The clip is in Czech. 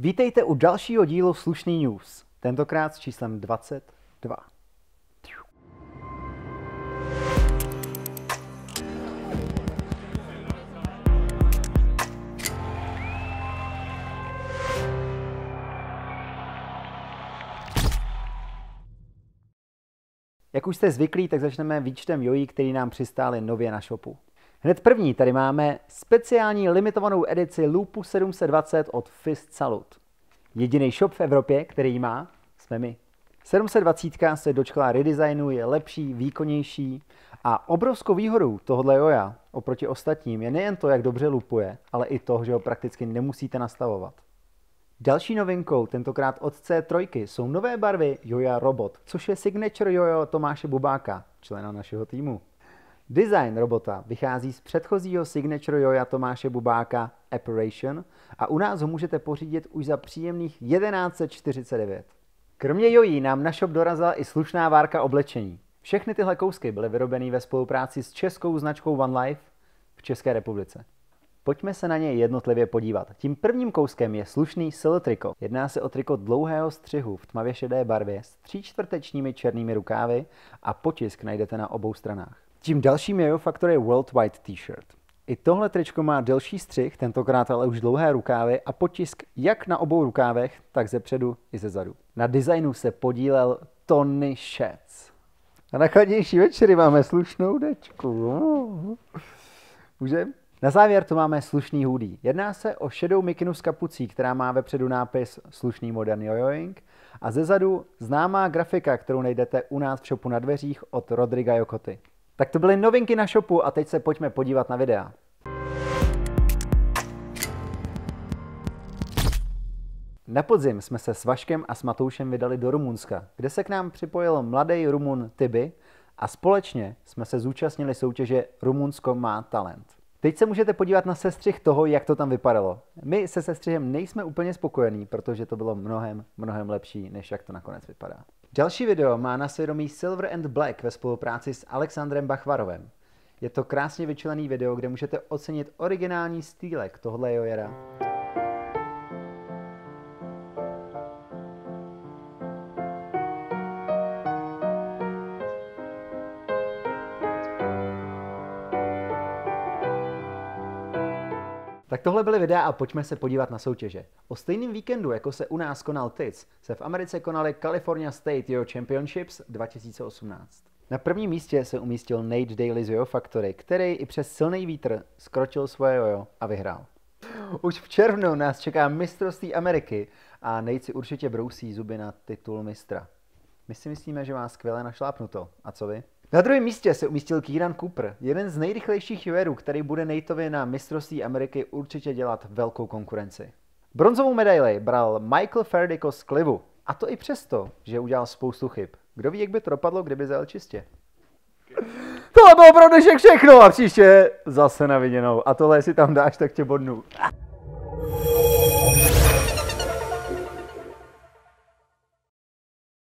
Vítejte u dalšího dílu Slušný news, tentokrát s číslem 22. Jak už jste zvyklí, tak začneme výčtem jojí, který nám přistály nově na shopu. Hned první tady máme speciální limitovanou edici Loopu 720 od Fist Salud. Jediný shop v Evropě, který ji má, jsme my. 720 se dočkala redesignu, je lepší, výkonnější a obrovskou výhodou tohohle joja oproti ostatním je nejen to, jak dobře loopuje, ale i to, že ho prakticky nemusíte nastavovat. Další novinkou, tentokrát od C3, jsou nové barvy Joja Robot, což je signature jojo Tomáše Bubáka, člena našeho týmu. Design robota vychází z předchozího signature joja Tomáše Bubáka Operation a u nás ho můžete pořídit už za příjemných 1149. Kromě jojí nám na shop dorazila i slušná várka oblečení. Všechny tyhle kousky byly vyrobeny ve spolupráci s českou značkou One Life v České republice. Pojďme se na ně jednotlivě podívat. Tím prvním kouskem je slušný Silo Triko. Jedná se o triko dlouhého střihu v tmavě šedé barvě s 3/4 černými rukávy a potisk najdete na obou stranách. Tím dalším je Jojo Factory Worldwide t-shirt. I tohle tričko má delší střih, tentokrát ale už dlouhé rukávy a potisk jak na obou rukávech, tak ze předu i ze zadu. Na designu se podílel Tony Schatz. A na chladnější večery máme slušnou dečku. Můžeme? Na závěr tu máme slušný hoodie. Jedná se o šedou mikinu s kapucí, která má vepředu nápis Slušný modern jojoing a zezadu známá grafika, kterou najdete u nás v shopu na dveřích od Rodriga Jokoty. Tak to byly novinky na shopu a teď se pojďme podívat na videa. Na podzim jsme se s Vaškem a s Matoušem vydali do Rumunska, kde se k nám připojil mladý Rumun Tibi a společně jsme se zúčastnili soutěže Rumunsko má talent. Teď se můžete podívat na sestřih toho, jak to tam vypadalo. My se sestřihem nejsme úplně spokojení, protože to bylo mnohem lepší, než jak to nakonec vypadá. Další video má na svědomí Silver and Black ve spolupráci s Aleksandrem Bachvarovem. Je to krásně vyčlený video, kde můžete ocenit originální stýlek tohle jojera. Tak tohle byly videa a pojďme se podívat na soutěže. O stejném víkendu, jako se u nás konal TIC, se v Americe konaly California State Yo-Yo Championships 2018. Na prvním místě se umístil Nate Daly's Yo-Yo Factory, který i přes silný vítr skročil svoje jojo a vyhrál. Už v červnu nás čeká mistrovství Ameriky a Nate si určitě brousí zuby na titul mistra. My si myslíme, že má skvěle našlápnuto. A co vy? Na druhém místě se umístil Kieran Cooper, jeden z nejrychlejších jojerů, který bude Nateovi na mistrovství Ameriky určitě dělat velkou konkurenci. Bronzovou medaili bral Michael Ferdyko z Klivu. A to i přesto, že udělal spoustu chyb. Kdo ví, jak by to dopadlo, kdyby zajel čistě. Tohle bylo pro dnešek všechno a příště zase na viděnou. A tohle, jestli tam dáš, tak tě bodnu.